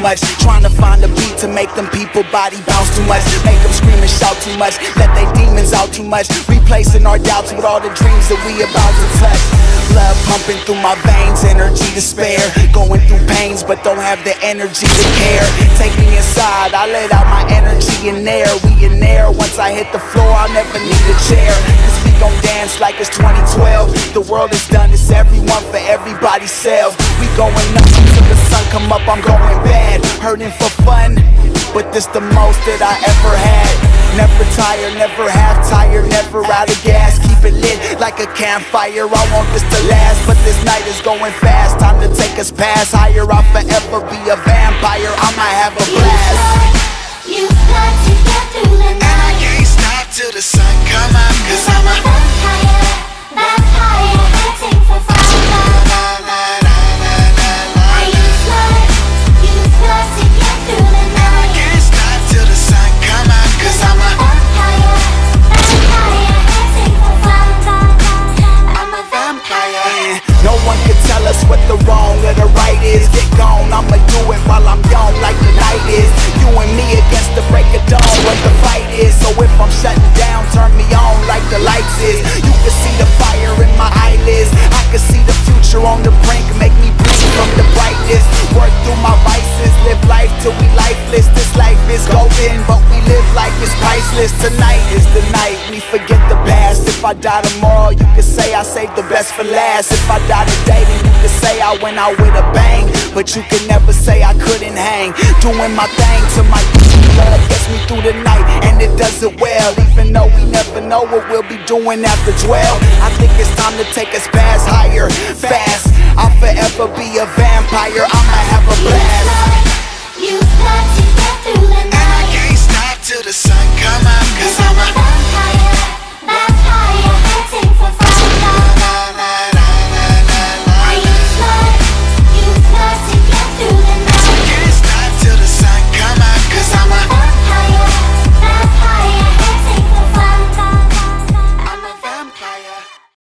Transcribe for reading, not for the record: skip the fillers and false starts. much, trying to find a beat to make them people body bounce too much, make them scream and shout too much, let they demons out too much, replacing our doubts with all the dreams that we about to touch. Blood pumping through my veins, energy to spare, going through pains but don't have the energy to care. Take me inside, I let out my energy in there, we in there. Once I hit the floor, I'll never need a chair, cause we gon' dance like it's 2012. The world is done, it's everyone for everybody's self. We going up until the sun come up, I'm going bad, hurting for fun, but this the most that I ever had. Never tired, never half tired, never out of gas, keep it lit like a campfire. I want this to last, but this night is going fast, time to take us past higher. I'll forever be a vampire, I'ma have a blast. You've got to get through the night, and I can't stop till the sun come up, cause I'm a vampire, vampire, hunting for fire. What the wrong or the right is, get gone, I'ma do it while I'm young like the night is. You and me against the break of dawn, what the fight is. So if I'm shutting down, turn me on like the lights is. You can see the fire in my eyelids, I can see the future on the brink, make me bleed from the brightness. Work through my vices, live life till we lifeless. This life is golden, but we live like it's priceless. Tonight is the night, we forget the past. If I die tomorrow, you can say I saved the best for last. If I die today, then you can say I went out with a bang, but you can never say I couldn't hang. Doing my thing to my blood gets me through the night, and it does it well, even though we never know what we'll be doing after 12. I think it's time to take us past higher, fast. I'll forever be a vampire, I'ma have a blast.